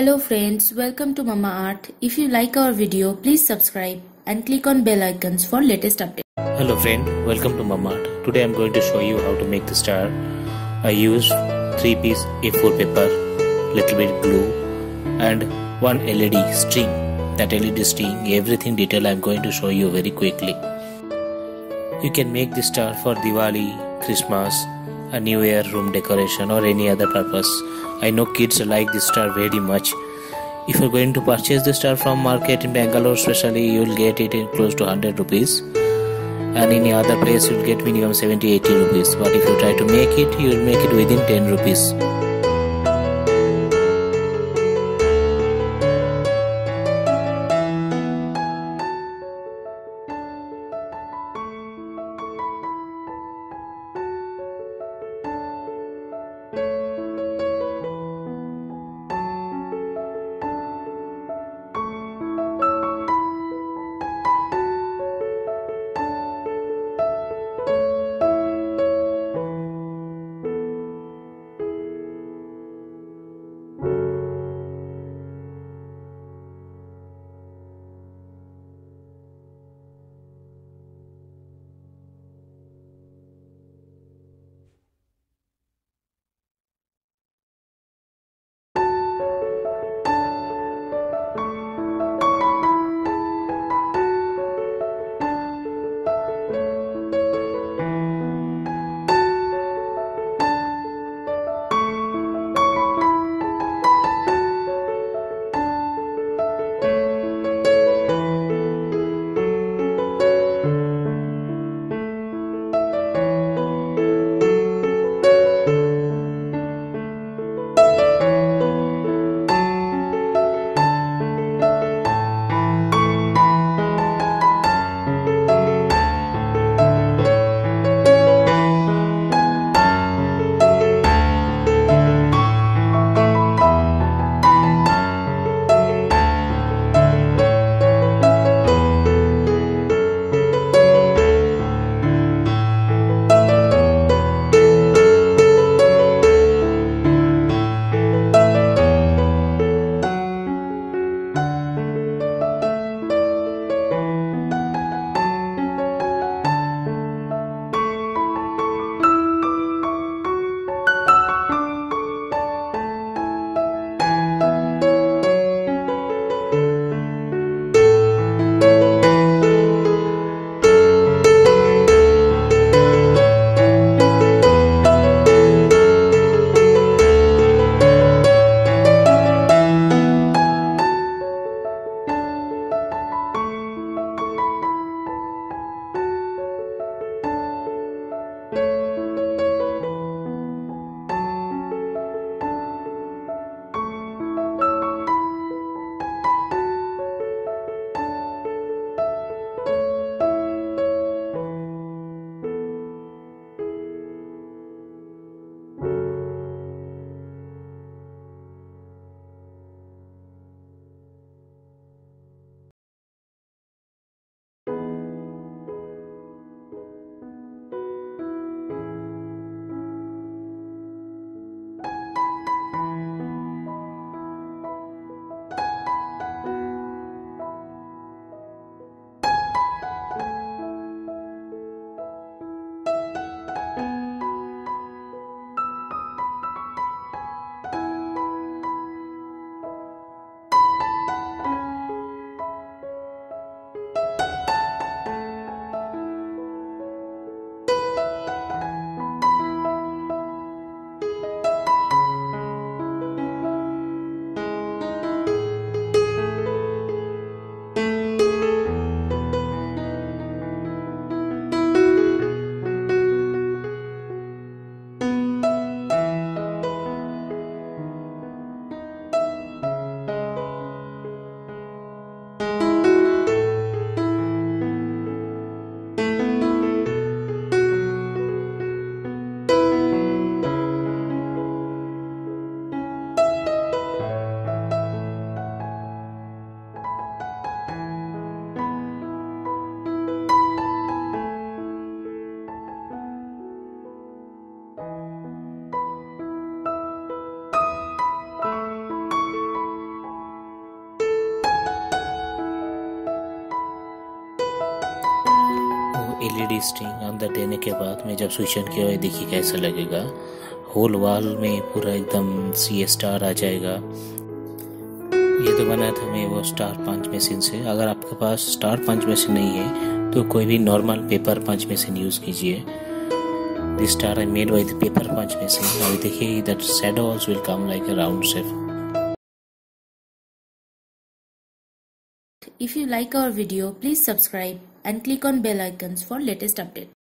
Hello friends, welcome to Mamma Art. If you like our video, please subscribe and click on bell icons for latest updates. Hello friend, welcome to Mamma Art. Today I am going to show you how to make the star. I used 3-piece A4 paper, little bit glue and one LED string. That LED string, everything detail I am going to show you very quickly. You can make the star for Diwali, Christmas, a new year room decoration or any other purpose. I know kids like this star very much. If you are going to purchase this star from market in Bangalore especially, you will get it in close to 100 rupees. And in other place you will get minimum 70-80 rupees. But if you try to make it, you will make it within 10 rupees. LED string अंदर देने के बाद में जब switch on किया हुआ देखिए कैसा लगेगा। होल वाल में पूरा एकदम सी स्टार आ जाएगा। ये तो बनाया था मैं वो स्टार पंच मशीन से। अगर आपके पास स्टार पंच मशीन नहीं है तो कोई भी normal paper punch machine use कीजिए। This star I made by the paper punch machine. अभी देखिए that shadow also will come like a round shape. If you like our video, please subscribe and click on bell icons for latest updates.